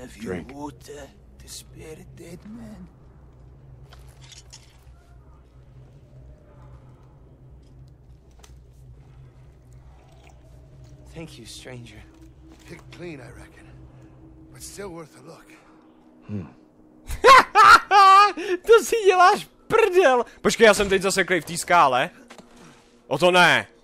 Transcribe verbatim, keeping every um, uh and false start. Have Drink. you water to spare a dead man? Thank you, stranger. Picked clean, I reckon. But still worth a look. Hmm. To si děláš prdel! Počkej, já jsem teď zase klej v té skále. O to ne!